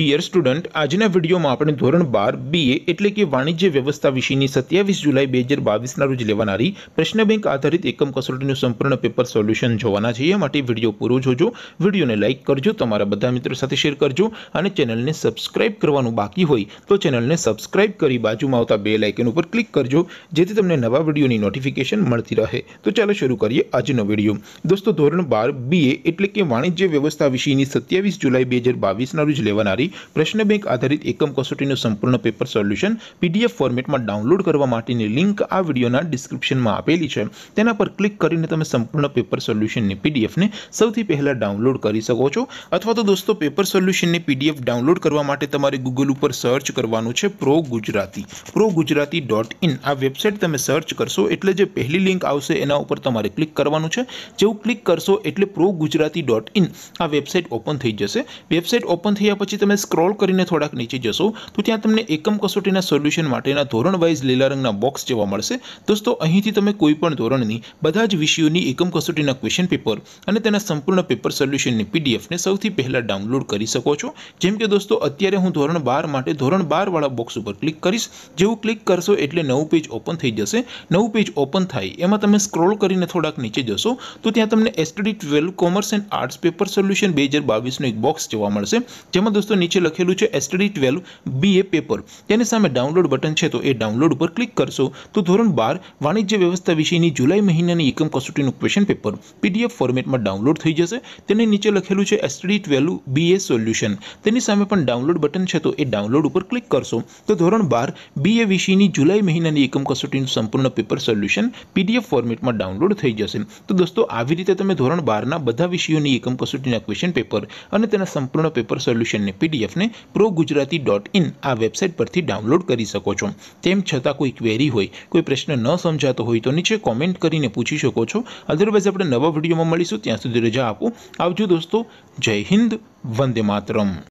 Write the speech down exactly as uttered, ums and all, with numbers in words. Dear student, आज video में आपणे धोरण बार बीए एटले के वाणिज्य व्यवस्था विषयनी सत्यावीस जुलाई बे हज़ार बावीस ना रोज लेवानारी प्रश्न बैंक आधारित एकम कसोटीनुं संपूर्ण पेपर सोल्यूशन जोवाना छे। ए माटे विडियो पूरो जोजो, विडियो ने लाइक करजो, तमारा बधा मित्रों साथे शेर करजो अने चेनल ने सब्सक्राइब करवानुं बाकी होय तो चेनल ने सब्सक्राइब करी बाजुमां आवता बेल आइकन उपर क्लिक करजो, जेथी तमने नवा विडियोनी नोटिफिकेशन मळती रहे। तो चलो शुरू करिए आजनो विडियो। दोस्तों, धोरण बार बीए एटले के वाणिज्य व्यवस्था विषयनी सत्यावीस जुलाई बे हज़ार बावीस ना रोज लेवानारी प्रश्न बैंक आधारित एकम कसोटीनुं संपूर्ण पेपर सोल्यूशन पीडीएफ फॉर्मेटमां डाउनलोड करवा माटेनी लिंक आ विडियोना डिस्क्रिप्शनमां आपेली छे। तेना पर क्लिक करीने तमे संपूर्ण पेपर सोल्यूशननी पीडीएफने सौथी पहेला डाउनलोड करी शको छो। अथवा तो दोस्तों, पेपर सोल्यूशननी पीडीएफ डाउनलोड करवा माटे तमारे गूगल उपर सर्च करवानुं छे pro Gujarati. Pro Gujarati dot in आ वेबसाइट तमे सर्च करशो एटले जे पहेली लिंक आवशे एना उपर तमारे क्लिक करवानुं छे। जेवुं क्लिक करशो एटले प्रो गुजराती डॉट इन आ वेबसाइट ओपन थई जशे। वेबसाइट ओपन थया पछी तमे स्क्रॉल करीने थोड़ाक नीचे जशो तो त्यां तमने एकम कसोटीना सोल्यूशन माटेना धोरण वाइज लीला रंगना बॉक्स जोवा मळशे। दोस्तों, અહીંથી તમે કોઈપણ ધોરણની બધા જ વિષયોની એકમ કસોટીના ક્વેશ્ચન પેપર અને તેના સંપૂર્ણ પેપર સોલ્યુશનની પીડીએફને સૌથી પહેલા ડાઉનલોડ કરી શકો છો। જેમ કે દોસ્તો, અત્યારે હું ધોરણ બાર માટે ધોરણ બાર વાળા બોક્સ ઉપર ક્લિક કરીશ। જેવું ક્લિક કરશો એટલે નવું પેજ ઓપન થઈ જશે। નવું પેજ ઓપન થાય એમાં તમે સ્ક્રોલ કરીને થોડાક નીચે જશો તો ત્યાં તમને એસટીડી બાર commerce and arts paper solution બે હજાર બાવીસ નો એક બોક્સ જોવા મળશે। જેમાં दोस्तों नीचे लखेलू है एसटीडी बार बीए पेपर, तेनी सामे डाउनलॉड बटन है तो ये डाउनलॉड पर क्लिक करशो तो धोरण बार वाणिज्य व्यवस्था विषयनी जुलाई महीनानी एकम कसोटीनुं क्वेश्चन पेपर पीडीएफ फॉर्मेटमां डाउनलॉड थई जशे। तेनी नीचे लखेलू है एसटीडी बार बीए सोल्यूशन, तेनी सामे पण डाउनलॉड बटन है तो ये डाउनलॉड पर क्लिक करशो तो धोरण बार बीए विषयनी जुलाई महीनानी एकम कसोटीनुं संपूर्ण पेपर सोल्यूशन पीडीएफ फॉर्मेटमां डाउनलॉड थई जशे। तो दोस्तों, आवी रीते तमे धोरण बार ना बधा विषयोनी एकम कसोटीना क्वेश्चन पेपर अने तेना संपूर्ण पेपर सोल्यूशन ने पीडीएफ ने प्रो गुजराती डॉट इन आ वेबसाइट परथी डाउनलॉड करी शको छो। तेम छतां कोई क्वेरी होय, कोई प्रश्न न समजातो होय तो नीचे कॉमेंट करीने पूछी शको छो। अदरवाइज आपणे नवा विडियोमां मळीशुं, त्यां सुधी रजा आपो। आवजो दोस्तों, जय हिंद, वंदे मातरम।